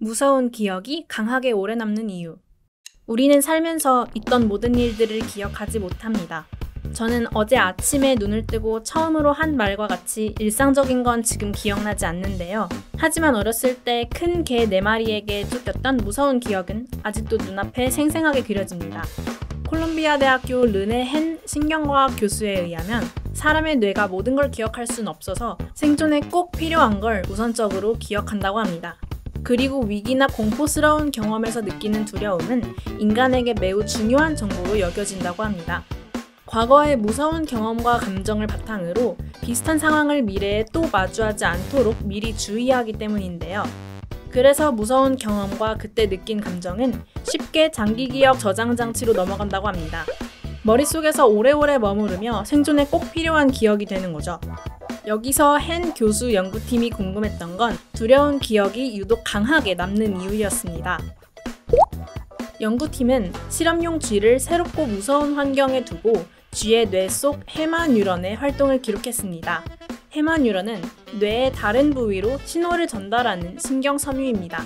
무서운 기억이 강하게 오래 남는 이유. 우리는 살면서 있던 모든 일들을 기억하지 못합니다. 저는 어제 아침에 눈을 뜨고 처음으로 한 말과 같이 일상적인 건 지금 기억나지 않는데요. 하지만 어렸을 때 큰 개 4마리에게 쫓겼던 무서운 기억은 아직도 눈앞에 생생하게 그려집니다. 콜롬비아 대학교 르네 헨 신경과학 교수에 의하면 사람의 뇌가 모든 걸 기억할 순 없어서 생존에 꼭 필요한 걸 우선적으로 기억한다고 합니다. 그리고 위기나 공포스러운 경험에서 느끼는 두려움은 인간에게 매우 중요한 정보로 여겨진다고 합니다. 과거의 무서운 경험과 감정을 바탕으로 비슷한 상황을 미래에 또 마주하지 않도록 미리 주의하기 때문인데요. 그래서 무서운 경험과 그때 느낀 감정은 쉽게 장기기억 저장장치로 넘어간다고 합니다. 머릿속에서 오래오래 머무르며 생존에 꼭 필요한 기억이 되는 거죠. 여기서 헨 교수 연구팀이 궁금했던 건 두려운 기억이 유독 강하게 남는 이유였습니다. 연구팀은 실험용 쥐를 새롭고 무서운 환경에 두고 쥐의 뇌 속 해마 뉴런의 활동을 기록했습니다. 해마 뉴런은 뇌의 다른 부위로 신호를 전달하는 신경섬유입니다.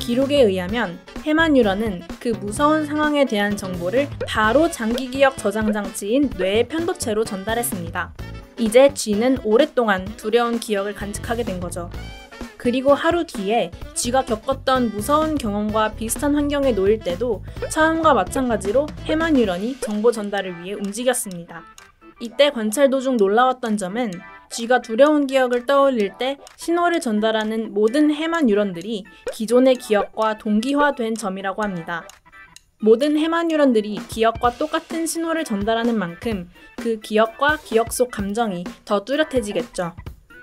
기록에 의하면 해마 뉴런은 그 무서운 상황에 대한 정보를 바로 장기기억 저장장치인 뇌의 편도체로 전달했습니다. 이제 쥐는 오랫동안 두려운 기억을 간직하게 된 거죠. 그리고 하루 뒤에 쥐가 겪었던 무서운 경험과 비슷한 환경에 놓일 때도 처음과 마찬가지로 해마 뉴런이 정보 전달을 위해 움직였습니다. 이때 관찰 도중 놀라웠던 점은 쥐가 두려운 기억을 떠올릴 때 신호를 전달하는 모든 해마 뉴런들이 기존의 기억과 동기화된 점이라고 합니다. 모든 해마 뉴런들이 기억과 똑같은 신호를 전달하는 만큼 그 기억과 기억 속 감정이 더 뚜렷해지겠죠.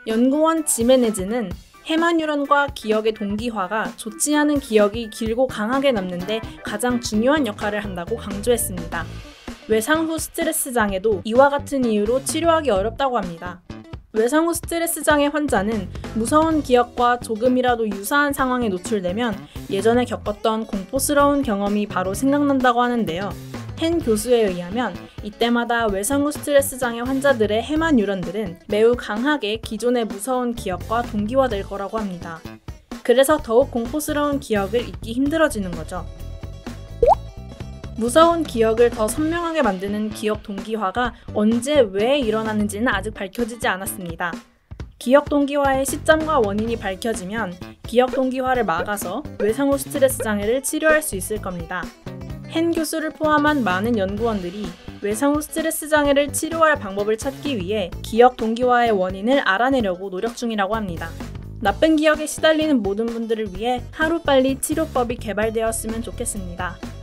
연구원 지메네즈는 해마 뉴런과 기억의 동기화가 좋지 않은 기억이 길고 강하게 남는데 가장 중요한 역할을 한다고 강조했습니다. 외상 후 스트레스 장애도 이와 같은 이유로 치료하기 어렵다고 합니다. 외상 후 스트레스 장애 환자는 무서운 기억과 조금이라도 유사한 상황에 노출되면 예전에 겪었던 공포스러운 경험이 바로 생각난다고 하는데요. 헨 교수에 의하면 이때마다 외상 후 스트레스 장애 환자들의 해마 뉴런들은 매우 강하게 기존의 무서운 기억과 동기화될 거라고 합니다. 그래서 더욱 공포스러운 기억을 잊기 힘들어지는 거죠. 무서운 기억을 더 선명하게 만드는 기억 동기화가 언제 왜 일어나는지는 아직 밝혀지지 않았습니다. 기억 동기화의 시점과 원인이 밝혀지면 기억 동기화를 막아서 외상 후 스트레스 장애를 치료할 수 있을 겁니다. 헨 교수를 포함한 많은 연구원들이 외상 후 스트레스 장애를 치료할 방법을 찾기 위해 기억 동기화의 원인을 알아내려고 노력 중이라고 합니다. 나쁜 기억에 시달리는 모든 분들을 위해 하루빨리 치료법이 개발되었으면 좋겠습니다.